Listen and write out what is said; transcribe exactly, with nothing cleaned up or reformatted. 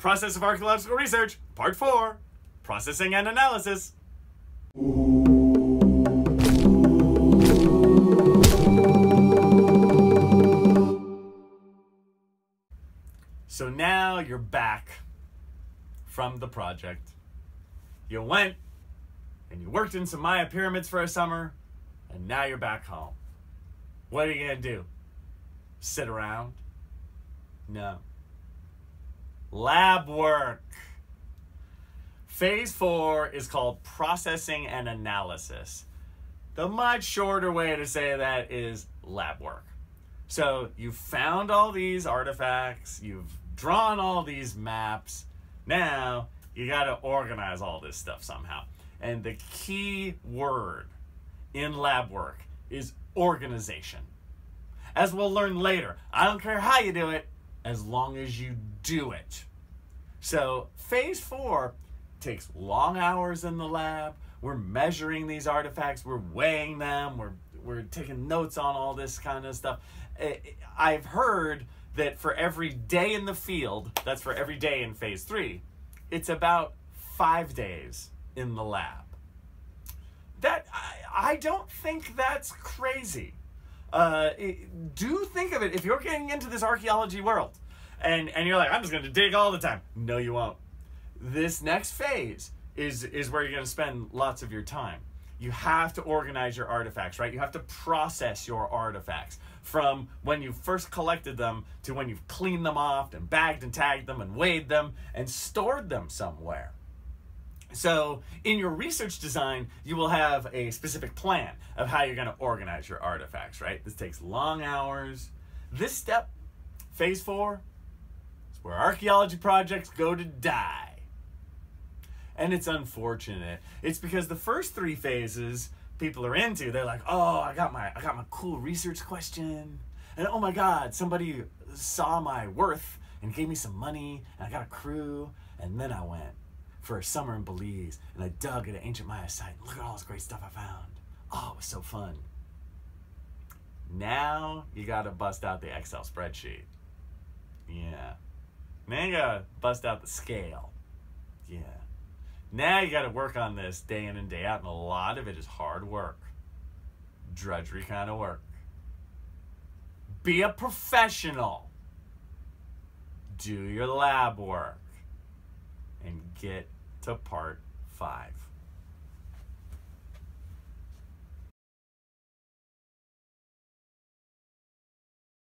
Process of Archaeological Research, Part four, Processing and Analysis. So now you're back from the project. You went and you worked in some Maya pyramids for a summer, and now you're back home. What are you gonna do? Sit around? No. Lab work. Phase four is called processing and analysis. The much shorter way to say that is lab work. So you've found all these artifacts, you've drawn all these maps. Now you got to organize all this stuff somehow. And the key word in lab work is organization. As we'll learn later, I don't care how you do it, as long as you do it. So phase four takes long hours in the lab. We're measuring these artifacts. We're weighing them. We're, we're taking notes on all this kind of stuff. I've heard that for every day in the field, that's for every day in phase three, it's about five days in the lab. That, I, I don't think that's crazy. Uh, do think of it, if you're getting into this archaeology world and, and you're like, I'm just going to dig all the time. No, you won't. This next phase is, is where you're going to spend lots of your time. You have to organize your artifacts, right? You have to process your artifacts from when you first collected them to when you've cleaned them off and bagged and tagged them and weighed them and stored them somewhere. So in your research design, you will have a specific plan of how you're going to organize your artifacts, right? This takes long hours. This step, phase four, is where archaeology projects go to die. And it's unfortunate. It's because the first three phases people are into, they're like, oh, I got my, I got my cool research question. And oh my God, somebody saw my worth and gave me some money and I got a crew. And then I went for a summer in Belize and I dug at an ancient Maya site. Look at all this great stuff I found. Oh, it was so fun. Now you gotta bust out the Excel spreadsheet. Yeah. Now you gotta bust out the scale. Yeah. Now you gotta work on this day in and day out, and a lot of it is hard work. Drudgery kind of work. Be a professional. Do your lab work. And get to part five.